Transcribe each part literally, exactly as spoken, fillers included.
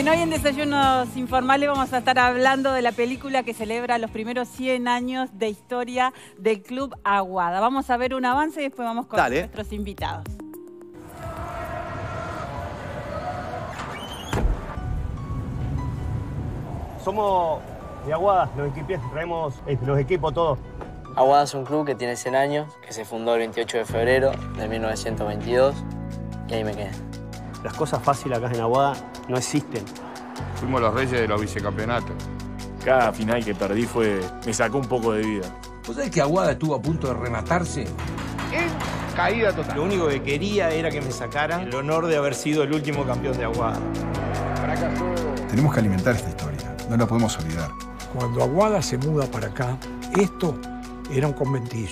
Bien, hoy en Desayunos Informales vamos a estar hablando de la película que celebra los primeros cien años de historia del Club Aguada. Vamos a ver un avance y después vamos con Dale. nuestros invitados. Somos de Aguada, los equipos, traemos los equipos todos. Aguada es un club que tiene cien años, que se fundó el veintiocho de febrero de mil novecientos veintidós y ahí me quedé. Las cosas fáciles acá en Aguada no existen. Fuimos los reyes de los vicecampeonatos. Cada final que perdí fue... me sacó un poco de vida. ¿Vos sabés que Aguada estuvo a punto de rematarse? En caída total. Lo único que quería era que me sacaran el honor de haber sido el último campeón de Aguada. Para acá, tenemos que alimentar esta historia, no la podemos olvidar. Cuando Aguada se muda para acá, esto era un conventillo.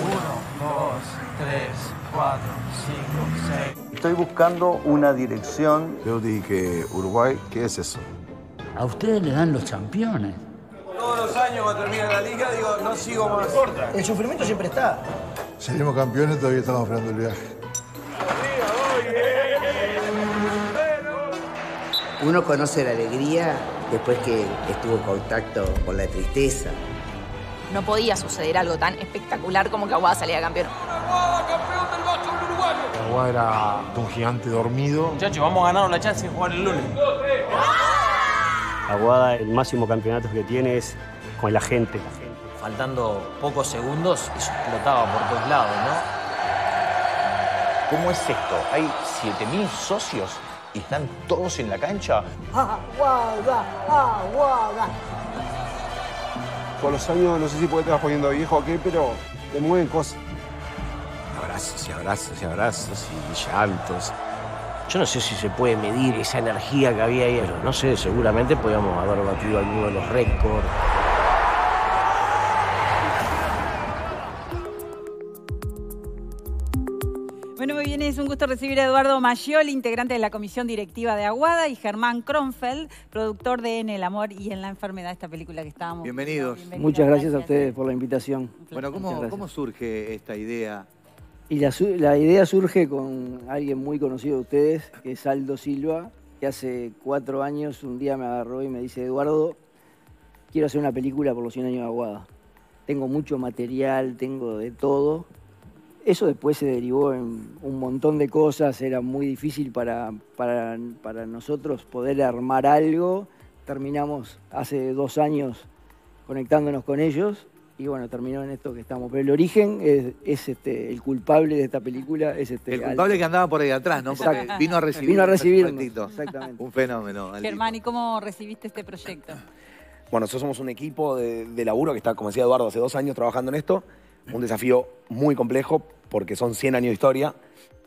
uno, dos, tres, cuatro, cinco, seis. Estoy buscando una dirección. Yo dije, Uruguay, ¿qué es eso? A ustedes le dan los campeones. Todos los años cuando termina la liga, digo, no sigo más. El sufrimiento siempre está. Salimos campeones, todavía estamos esperando el viaje. Uno conoce la alegría después que estuvo en contacto con la tristeza. No podía suceder algo tan espectacular como que Aguada salía campeón. ¡Aguada, campeón del básquetbol uruguayo! Aguada era un gigante dormido. Muchachos, vamos a ganar la chance de jugar el lunes. Aguada, el máximo campeonato que tiene es con la gente. Faltando pocos segundos, eso explotaba por todos lados, ¿no? ¿Cómo es esto? Hay siete mil socios. Y están todos en la cancha. ¡Aguada! ¡Aguada! Con los años, no sé si puede te vas poniendo viejo o qué, pero te mueven cosas. Abrazos y abrazos y abrazos y llantos. Yo no sé si se puede medir esa energía que había ahí, pero no sé, seguramente podíamos haber batido alguno de los récords. Bueno, muy bien, es un gusto recibir a Eduardo Maggioli, integrante de la Comisión Directiva de Aguada, y Germán Kronfeld, productor de En el amor y en la enfermedad, esta película que estábamos... Bienvenidos. Muchas gracias, gracias a ustedes por la invitación. Bueno, ¿cómo, ¿cómo surge esta idea? Y la, la idea surge con alguien muy conocido de ustedes, que es Aldo Silva, que hace cuatro años un día me agarró y me dice, Eduardo, quiero hacer una película por los cien años de Aguada. Tengo mucho material, tengo de todo. Eso después se derivó en un montón de cosas, era muy difícil para, para, para nosotros poder armar algo. Terminamos hace dos años conectándonos con ellos y bueno, terminó en esto que estamos. Pero el origen es, es este, el culpable de esta película es este. El culpable Aldo, que andaba por ahí atrás, ¿no? Porque vino a recibir. Vino a recibirnos, exactamente. Un fenómeno. Aldito. Germán, ¿y cómo recibiste este proyecto? Bueno, nosotros somos un equipo de, de laburo que está, como decía Eduardo, hace dos años trabajando en esto. Un desafío muy complejo porque son cien años de historia,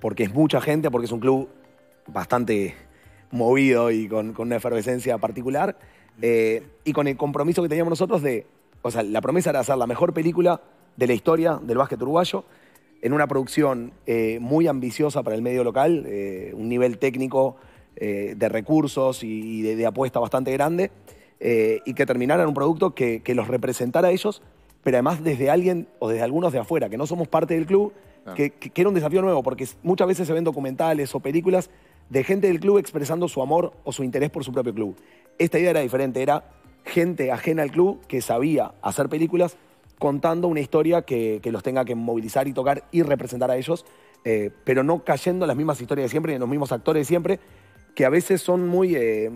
porque es mucha gente, porque es un club bastante movido y con, con una efervescencia particular. Eh, y con el compromiso que teníamos nosotros de... O sea, la promesa era hacer la mejor película de la historia del básquet uruguayo en una producción eh, muy ambiciosa para el medio local, eh, un nivel técnico eh, de recursos y, y de, de apuesta bastante grande, eh, y que terminara en un producto que, que los representara a ellos, pero además desde alguien o desde algunos de afuera, que no somos parte del club, no. que, que, que era un desafío nuevo, porque muchas veces se ven documentales o películas de gente del club expresando su amor o su interés por su propio club. Esta idea era diferente, era gente ajena al club que sabía hacer películas contando una historia que, que los tenga que movilizar y tocar y representar a ellos, eh, pero no cayendo en las mismas historias de siempre y en los mismos actores de siempre, que a veces son muy... Eh,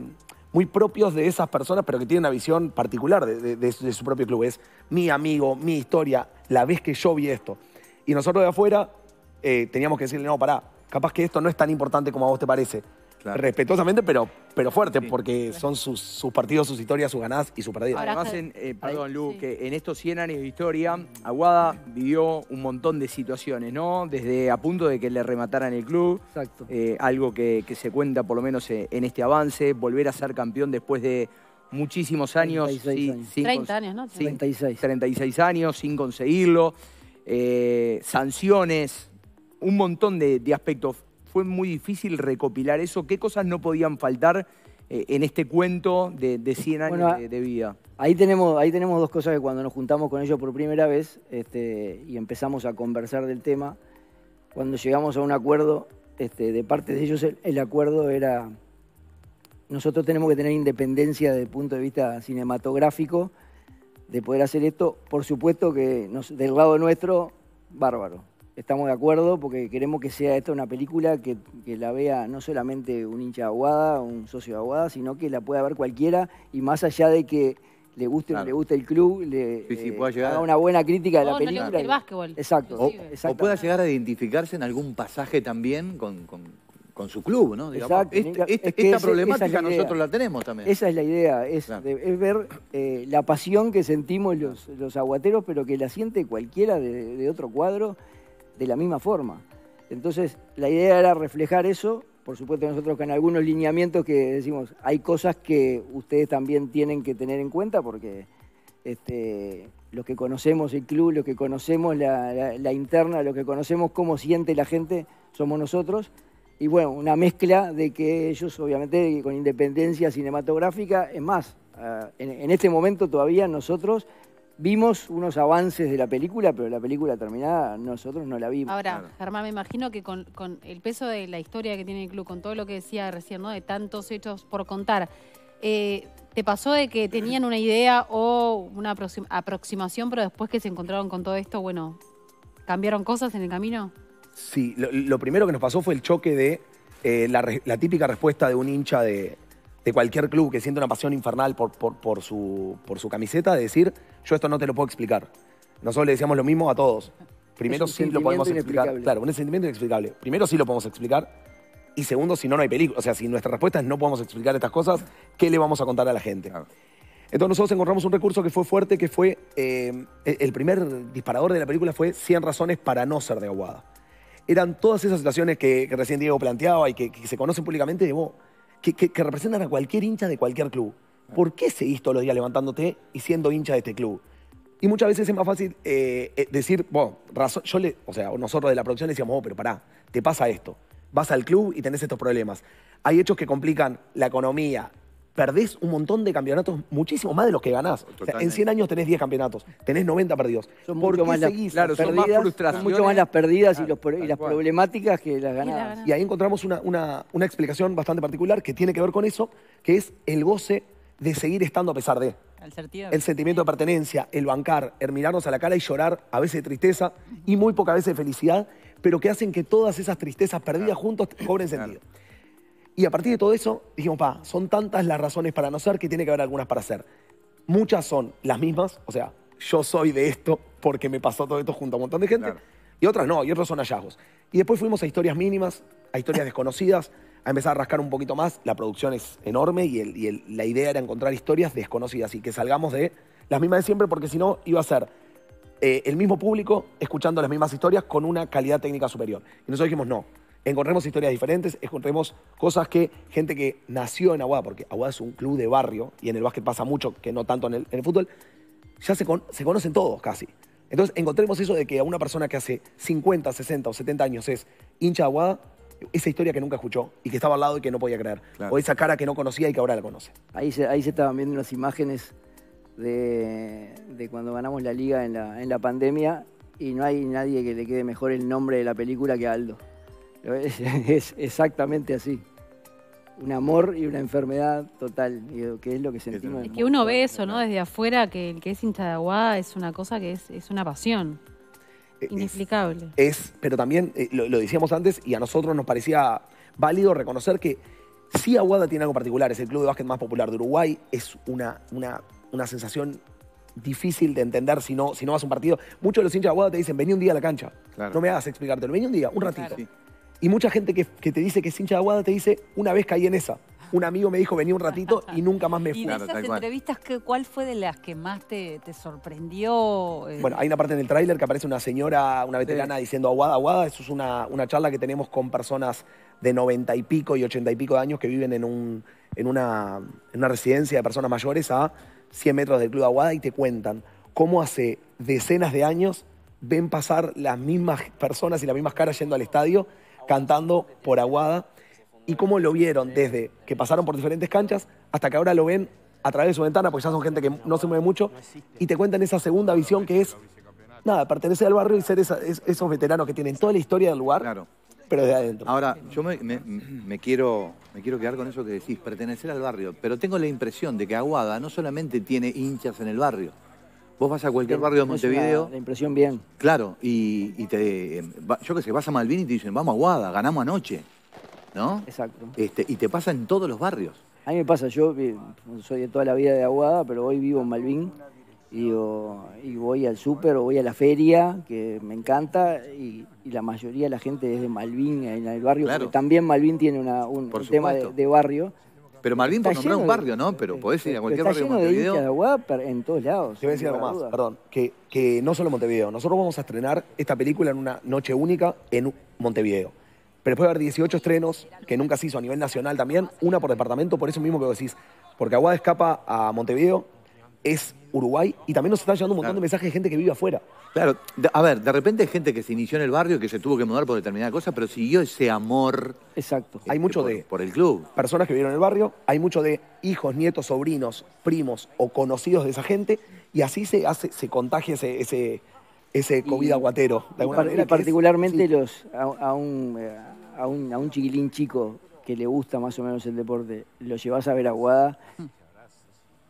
muy propios de esas personas, pero que tienen una visión particular de, de, de, su, de su propio club. Es mi amigo, mi historia, la vez que yo vi esto. Y nosotros de afuera eh, teníamos que decirle, no, pará, capaz que esto no es tan importante como a vos te parece. Claro. Respetuosamente, pero, pero fuerte, sí, porque son sus, sus partidos, sus historias, sus ganadas y sus perdidas. Además, en, eh, perdón, Lu, sí. que en estos cien años de historia, Aguada vivió un montón de situaciones, ¿no? Desde a punto de que le remataran el club. Exacto. Eh, algo que, que se cuenta, por lo menos, eh, en este avance. Volver a ser campeón después de muchísimos años. treinta y seis años. Sin, treinta años, ¿no? Sin, treinta y seis. treinta y seis años, sin conseguirlo. Eh, sanciones, un montón de, de aspectos. Fue muy difícil recopilar eso. ¿Qué cosas no podían faltar eh, en este cuento de, de cien años bueno, de, de vida? Ahí tenemos, ahí tenemos dos cosas que cuando nos juntamos con ellos por primera vez este, y empezamos a conversar del tema, cuando llegamos a un acuerdo, este, de parte de ellos el, el acuerdo era... Nosotros tenemos que tener independencia desde el punto de vista cinematográfico de poder hacer esto. Por supuesto que nos, del lado nuestro, bárbaro. Estamos de acuerdo porque queremos que sea esta una película que, que la vea no solamente un hincha de Aguada, un socio de Aguada, sino que la pueda ver cualquiera y más allá de que le guste o claro. no le guste el club, le sí, sí, eh, haga una buena crítica de no, la película. No le gusta el básquetbol. Exacto. O, o pueda llegar a identificarse en algún pasaje también con... con... con su club, ¿no? Digamos, exacto. Este, este, es que esta ese, problemática es la nosotros la tenemos también. Esa es la idea, es, claro. de, es ver eh, la pasión que sentimos los, los aguateros, pero que la siente cualquiera de, de otro cuadro de la misma forma. Entonces, la idea era reflejar eso, por supuesto nosotros con algunos lineamientos que decimos, hay cosas que ustedes también tienen que tener en cuenta, porque este, los que conocemos el club, los que conocemos la, la, la interna, los que conocemos cómo siente la gente, somos nosotros. Y bueno, una mezcla de que ellos, obviamente, con independencia cinematográfica, es más, en este momento todavía nosotros vimos unos avances de la película, pero la película terminada nosotros no la vimos. Ahora, claro. Germán, me imagino que con, con el peso de la historia que tiene el club, con todo lo que decía recién, ¿no? De tantos hechos por contar, eh, ¿te pasó de que tenían una idea o una aproximación, pero después que se encontraron con todo esto, bueno, ¿cambiaron cosas en el camino? Sí, lo, lo primero que nos pasó fue el choque de eh, la, la típica respuesta de un hincha de, de cualquier club que siente una pasión infernal por, por, por, su, por su camiseta, de decir, yo esto no te lo puedo explicar. Nosotros le decíamos lo mismo a todos. Primero sí lo podemos explicar. Claro, un sentimiento inexplicable. Primero sí lo podemos explicar y segundo, si no, no hay peligro. O sea, si nuestra respuesta es no podemos explicar estas cosas, ¿qué le vamos a contar a la gente? Ah. Entonces nosotros encontramos un recurso que fue fuerte, que fue eh, el primer disparador de la película fue cien razones para no ser de Aguada. Eran todas esas situaciones que, que recién Diego planteaba y que, que se conocen públicamente, digo, que, que, que representan a cualquier hincha de cualquier club. ¿Por qué seguís todos los días levantándote y siendo hincha de este club? Y muchas veces es más fácil eh, decir, bueno, razón, yo le, o sea, nosotros de la producción le decíamos, oh, pero pará, te pasa esto. Vas al club y tenés estos problemas. Hay hechos que complican la economía. Perdés un montón de campeonatos, muchísimo más de los que ganás. O sea, en cien años tenés diez campeonatos, tenés noventa perdidos. Son mucho más las perdidas, claro, son más frustraciones. Son mucho más las perdidas claro, y, los, claro, y las cual. problemáticas que las ganadas. Y ahí encontramos una, una, una explicación bastante particular que tiene que ver con eso, que es el goce de seguir estando a pesar de. El, el sentimiento de pertenencia, el bancar, el mirarnos a la cara y llorar, a veces de tristeza y muy pocas veces de felicidad, pero que hacen que todas esas tristezas perdidas claro. juntos cobren sentido. Claro. Y a partir de todo eso, dijimos, pa, son tantas las razones para no ser que tiene que haber algunas para ser. Muchas son las mismas, o sea, yo soy de esto porque me pasó todo esto junto a un montón de gente. Claro. Y otras no, y otros son hallazgos. Y después fuimos a historias mínimas, a historias desconocidas, a empezar a rascar un poquito más. La producción es enorme y, el, y el, la idea era encontrar historias desconocidas y que salgamos de las mismas de siempre porque si no iba a ser eh, el mismo público escuchando las mismas historias con una calidad técnica superior. Y nosotros dijimos, no. Encontremos historias diferentes, encontremos cosas que gente que nació en Aguada, porque Aguada es un club de barrio y en el básquet pasa mucho, que no tanto en el, en el fútbol, ya se, con, se conocen todos casi. Entonces encontremos eso de que a una persona que hace cincuenta, sesenta o setenta años es hincha de Aguada, esa historia que nunca escuchó y que estaba al lado y que no podía creer, claro. o esa cara que no conocía y que ahora la conoce. Ahí se, ahí se estaban viendo unas imágenes de, de cuando ganamos la liga en la, en la pandemia y no hay nadie que le quede mejor el nombre de la película que a Aldo. Es, es exactamente así. Un amor y una enfermedad total, que es lo que sentimos. Es que uno ve eso, ¿no? Desde afuera, que el que es hincha de Aguada es una cosa que es, es una pasión. Inexplicable. Es, es pero también, eh, lo, lo decíamos antes, y a nosotros nos parecía válido reconocer que sí Aguada tiene algo particular, es el club de básquet más popular de Uruguay, es una, una, una sensación difícil de entender si no, si no vas a un partido. Muchos de los hinchas de Aguada te dicen, vení un día a la cancha. Claro. No me hagas explicártelo, vení un día, un ratito. Claro. Sí. Y mucha gente que, que te dice que es hincha de Aguada te dice, una vez caí en esa. Un amigo me dijo, vení un ratito y nunca más me fui. ¿Y de esas entrevistas, cuál fue de las que más te, te sorprendió? Bueno, hay una parte en el tráiler que aparece una señora, una veterana, sí. diciendo Aguada, Aguada. Eso es una, una charla que tenemos con personas de noventa y pico y ochenta y pico de años que viven en, un, en, una, en una residencia de personas mayores a cien metros del Club de Aguada y te cuentan cómo hace decenas de años ven pasar las mismas personas y las mismas caras yendo al estadio cantando por Aguada y cómo lo vieron desde que pasaron por diferentes canchas hasta que ahora lo ven a través de su ventana, porque ya son gente que no se mueve mucho, y te cuentan esa segunda visión que es, nada, pertenecer al barrio y ser esa, es, esos veteranos que tienen toda la historia del lugar, claro. pero de adentro. Ahora, yo me, me, me, quiero, me quiero quedar con eso que decís, pertenecer al barrio. Pero tengo la impresión de que Aguada no solamente tiene hinchas en el barrio. Vos vas a cualquier barrio de Montevideo... La, la impresión bien. Claro, y, y te... Yo qué sé, vas a Malvin y te dicen, vamos a Aguada, ganamos anoche, ¿no? Exacto. Este, y te pasa en todos los barrios. A mí me pasa, yo soy de toda la vida de Aguada, pero hoy vivo en Malvin y, digo, y voy al súper o voy a la feria, que me encanta, y, y la mayoría de la gente es de Malvin, en el barrio, claro. Porque también Malvin tiene una, un, un tema de, de barrio. Pero Malvin por nombrar un barrio, ¿no? Pero podés ir a cualquier barrio de Montevideo. Está lleno de hinchas de Aguada en todos lados. Te voy a decir algo más, perdón. Que, que no solo Montevideo. Nosotros vamos a estrenar esta película en una noche única en Montevideo. Pero después de haber dieciocho estrenos, que nunca se hizo a nivel nacional también, una por departamento, por eso mismo que vos decís. Porque Aguada escapa a Montevideo, es Uruguay, y también nos está llegando un montón de mensajes de gente que vive afuera. Claro. A ver, de repente hay gente que se inició en el barrio, que se tuvo que mudar por determinada cosa, pero siguió ese amor. Exacto. Hay mucho de... Por el club. Personas que vivieron en el barrio, hay mucho de hijos, nietos, sobrinos, primos o conocidos de esa gente, y así se hace, se contagia ese... ese Ese COVID aguatero. De alguna manera, particularmente es, sí. los, a, a, un, a, un, a un chiquilín chico que le gusta más o menos el deporte, lo llevas a ver Aguada,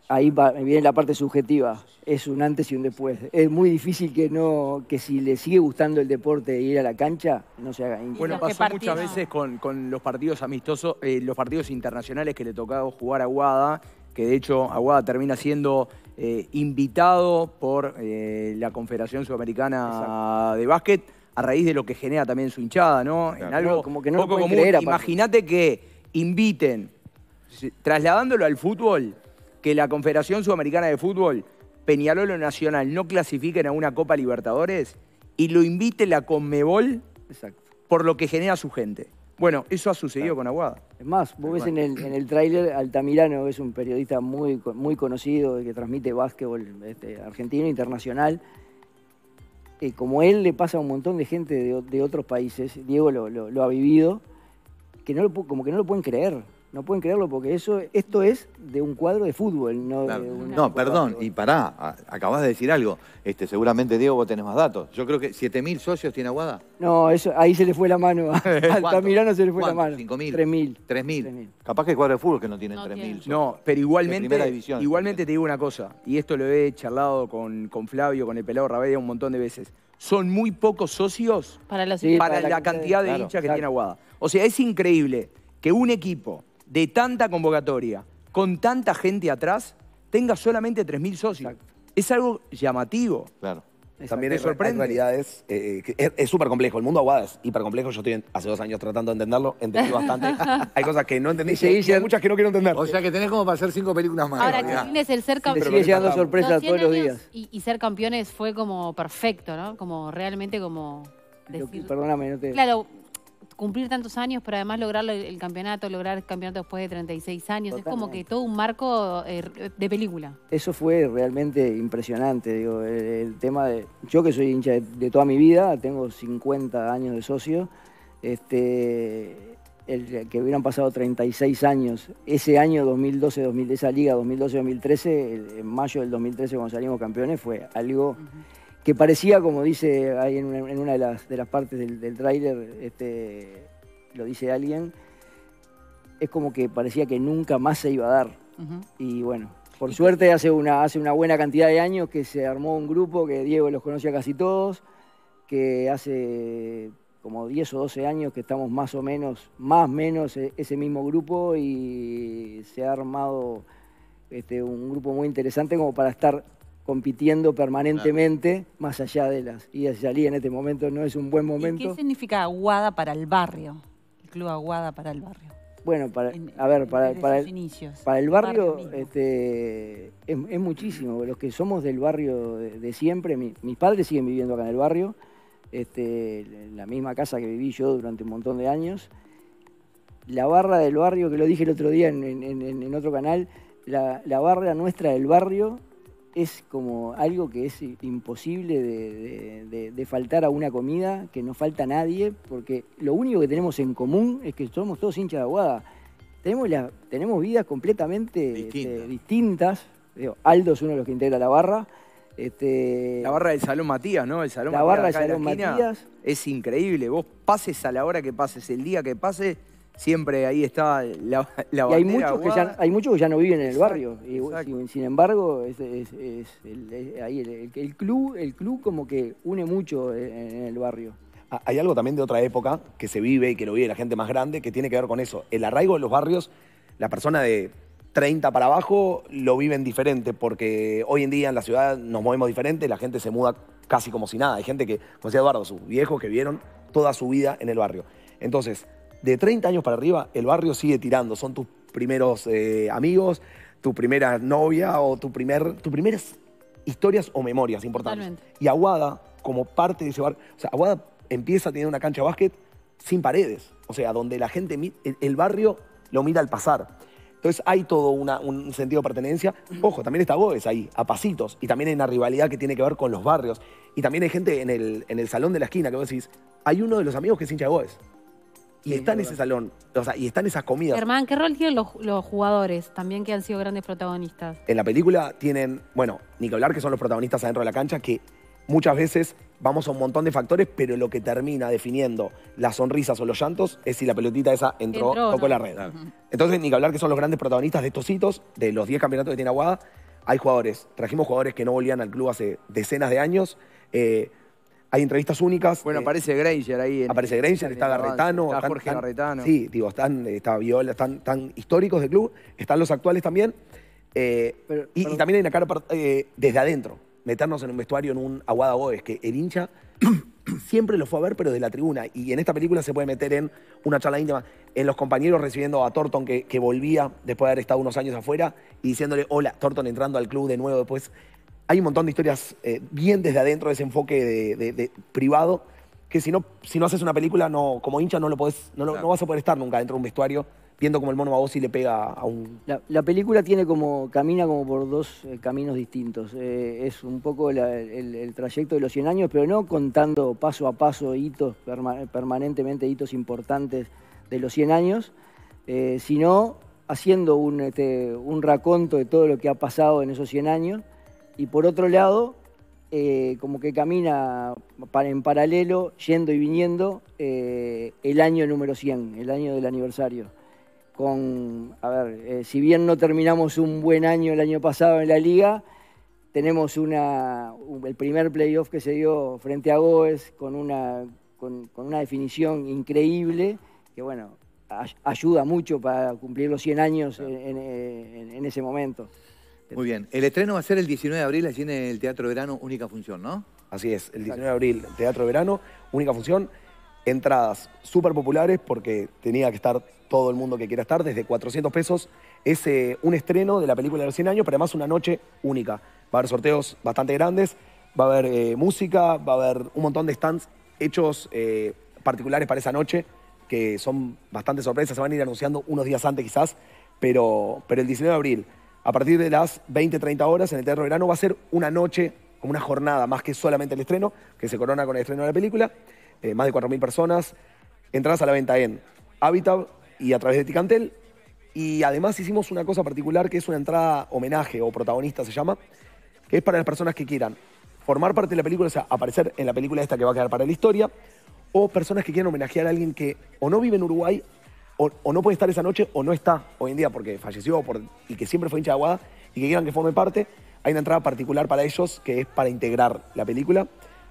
ahí va, viene la parte subjetiva, es un antes y un después. Es muy difícil que no que si le sigue gustando el deporte e ir a la cancha, no se haga hincha. Bueno, pasó muchas veces con, con los partidos amistosos, eh, los partidos internacionales que le tocaba jugar a Aguada, que de hecho Aguada termina siendo... Eh, invitado por eh, la Confederación Sudamericana Exacto. de Básquet, a raíz de lo que genera también su hinchada, ¿no? Claro. En algo no, como que no poco común. Imagínate que inviten, trasladándolo al fútbol, que la Confederación Sudamericana de Fútbol, Peñarol o Nacional, no clasifiquen a una Copa Libertadores y lo invite la Conmebol Exacto. por lo que genera su gente. Bueno, eso ha sucedido claro. con Aguada. Es más, vos ves en el, en el tráiler, Altamirano es un periodista muy, muy conocido que transmite básquetbol este, argentino, internacional. Eh, como él le pasa a un montón de gente de, de otros países, Diego lo, lo, lo ha vivido, que no lo, como que no lo pueden creer. No pueden creerlo porque eso, esto es de un cuadro de fútbol. No, claro. de un, no perdón, y pará, acabás de decir algo. Este, seguramente, Diego, vos tenés más datos. Yo creo que siete mil socios tiene Aguada. No, eso, ahí se le fue la mano. Altamirano se le fue ¿Cuánto? La mano. ¿cinco mil? tres mil. tres mil. Capaz que hay cuadro de fútbol que no tienen no, tres mil. No, pero igualmente, división, igualmente te digo una cosa, y esto lo he charlado con, con Flavio, con el Pelado Ravedia un montón de veces. Son muy pocos socios para la, sí, para para la, la cantidad de, de claro, hinchas que claro. tiene Aguada. O sea, es increíble que un equipo de tanta convocatoria, con tanta gente atrás, tenga solamente tres mil socios. Exacto. Es algo llamativo. Claro. Exacto. También es sorprendente. En realidad es eh, súper complejo. El mundo Aguada es hiper complejo. Yo estoy hace dos años tratando de entenderlo. Entendí bastante. Hay cosas que no entendí. Sí, y sí, hay sí. muchas que no quiero entender. O sea que tenés como para hacer cinco películas más. Ahora, que tienes el ser campeón. Te sigue llegando sorpresas todos los días. Y, y ser campeones fue como perfecto, ¿no? Como realmente como... Decir... Yo, perdóname, no te... Claro. Cumplir tantos años, pero además lograr el campeonato, lograr el campeonato después de treinta y seis años. Totalmente. Es como que todo un marco eh, de película. Eso fue realmente impresionante. Digo, el, el tema de... Yo que soy hincha de, de toda mi vida, tengo cincuenta años de socio, este, el que hubieran pasado treinta y seis años. Ese año dos mil doce, dos mil, esa liga dos mil doce, dos mil trece, en mayo del dos mil trece cuando salimos campeones, fue algo... Uh-huh. Que parecía, como dice ahí en una, en una de, las, de las partes del, del tráiler, este, lo dice alguien, es como que parecía que nunca más se iba a dar. Uh-huh. Y bueno, por suerte hace una, hace una buena cantidad de años que se armó un grupo, que Diego los conoce a casi todos, que hace como diez o doce años que estamos más o menos, más o menos ese mismo grupo y se ha armado este, un grupo muy interesante como para estar... compitiendo permanentemente, claro. más allá de las idas y salidas. En este momento no es un buen momento. ¿Y qué significa Aguada para el barrio? El Club Aguada para el barrio. Bueno, para, en, a ver, para, para, el, inicios, para el barrio, barrio este, es, es muchísimo. Los que somos del barrio de, de siempre, mi, mis padres siguen viviendo acá en el barrio, este, en la misma casa que viví yo durante un montón de años. La barra del barrio, que lo dije el otro día en, en, en, en otro canal, la, la barra nuestra del barrio... Es como algo que es imposible de, de, de, de faltar a una comida, que no falta a nadie, porque lo único que tenemos en común es que somos todos hinchas de Aguada. Tenemos, la, tenemos vidas completamente Distinta. este, distintas. Aldo es uno de los que integra la barra, Este, la barra del Salón Matías, ¿no? El Salón la Matías, barra del Salón de la Matías. Es increíble. Vos pases a la hora que pases, el día que pases, siempre ahí está la, la bandera. Y hay muchos, que ya, hay muchos que ya no viven en el exacto, barrio. Y, sin, sin embargo, es, es, es el, es, ahí el, el, el, club, el club como que une mucho en, en el barrio. Ah, hay algo también de otra época que se vive y que lo vive la gente más grande que tiene que ver con eso. El arraigo de los barrios, la persona de treinta para abajo lo viven diferente porque hoy en día en la ciudad nos movemos diferente, la gente se muda casi como si nada. Hay gente que, como decía Eduardo, sus viejos que vivieron toda su vida en el barrio. Entonces, de treinta años para arriba, el barrio sigue tirando. Son tus primeros eh, amigos, tu primera novia o tu primer, tus primeras historias o memorias importantes. Totalmente. Y Aguada, como parte de ese barrio, o sea, Aguada empieza a tener una cancha de básquet sin paredes. O sea, donde la gente, el, el barrio lo mira al pasar. Entonces hay todo una, un sentido de pertenencia. Ojo, también está Gómez ahí, a pasitos. Y también hay una rivalidad que tiene que ver con los barrios. Y también hay gente en el, en el salón de la esquina que vos decís, hay uno de los amigos que es hincha de Gómez. Y sí, está en ese salón, o sea, y están esas comidas. Germán, ¿qué rol tienen los, los jugadores también que han sido grandes protagonistas? En la película tienen, bueno, ni que hablar que son los protagonistas adentro de la cancha, que muchas veces vamos a un montón de factores, pero lo que termina definiendo las sonrisas o los llantos es si la pelotita esa entró, entró tocó no. la red. Uh-huh. Entonces, ni que hablar que son los grandes protagonistas de estos hitos, de los diez campeonatos que tiene Aguada. Hay jugadores, trajimos jugadores que no volvían al club hace decenas de años. Eh, hay entrevistas únicas. Bueno, eh, aparece Granger ahí. En aparece Granger, está Garretano. Está Jorge Garretano. Sí, digo, están, está Viola, están, están históricos del club, están los actuales también. Eh, pero, y, pero... y también hay una cara eh, desde adentro. Meternos en un vestuario, en un Aguada Gómez, que el hincha siempre lo fue a ver, pero desde la tribuna. Y en esta película se puede meter en una charla íntima, en los compañeros recibiendo a Thornton, que, que volvía después de haber estado unos años afuera, y diciéndole, hola, Thornton entrando al club de nuevo después. Hay un montón de historias eh, bien desde adentro de ese enfoque de, de, de privado, que si no, si no haces una película, no, como hincha, no, lo podés, no, claro. no vas a poder estar nunca dentro de un vestuario viendo como el mono a vos y le pega a un... La, la película tiene como, camina como por dos eh, caminos distintos. Eh, es un poco la, el, el trayecto de los cien años, pero no contando paso a paso hitos, perma, permanentemente hitos importantes de los cien años, eh, sino haciendo un, este, un raconto de todo lo que ha pasado en esos cien años. Y por otro lado, eh, como que camina para, en paralelo, yendo y viniendo, eh, el año número cien, el año del aniversario. Con, a ver, eh, si bien no terminamos un buen año el año pasado en la Liga, tenemos una, el primer playoff que se dio frente a Gómez con una, con, con una definición increíble que, bueno, ay, ayuda mucho para cumplir los cien años claro. en, en, en ese momento. Muy bien. El estreno va a ser el diecinueve de abril, allí en el Teatro de Verano, única función, ¿no? Así es, el diecinueve de abril, Teatro de Verano, única función. Entradas súper populares porque tenía que estar todo el mundo que quiera estar, desde cuatrocientos pesos. Es eh, un estreno de la película de los cien años, pero además una noche única. Va a haber sorteos bastante grandes, va a haber eh, música, va a haber un montón de stands hechos eh, particulares para esa noche, que son bastante sorpresas, se van a ir anunciando unos días antes quizás, pero, pero el diecinueve de abril, a partir de las veinte, treinta horas en el Teatro de Verano, va a ser una noche, como una jornada, más que solamente el estreno, que se corona con el estreno de la película. Eh, más de cuatro mil personas, entradas a la venta en Ávita y a través de Ticantel. Y además hicimos una cosa particular que es una entrada homenaje o protagonista se llama, que es para las personas que quieran formar parte de la película, o sea, aparecer en la película esta que va a quedar para la historia, o personas que quieran homenajear a alguien que o no vive en Uruguay, o, o no puede estar esa noche, o no está hoy en día porque falleció por, y que siempre fue hincha de Aguada, y que quieran que forme parte. Hay una entrada particular para ellos que es para integrar la película.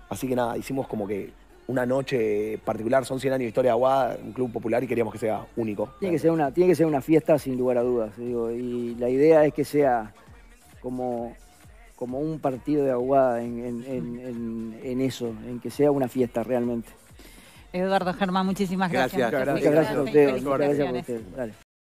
Así que nada, hicimos como que... una noche particular, son cien años de historia de Aguada, un club popular, y queríamos que sea único. Tiene que ser una, tiene que ser una fiesta sin lugar a dudas, digo, y la idea es que sea como, como un partido de Aguada en, en, en, en eso, en que sea una fiesta realmente. Eduardo, Germán, muchísimas gracias. Gracias, gracias, gracias a ustedes.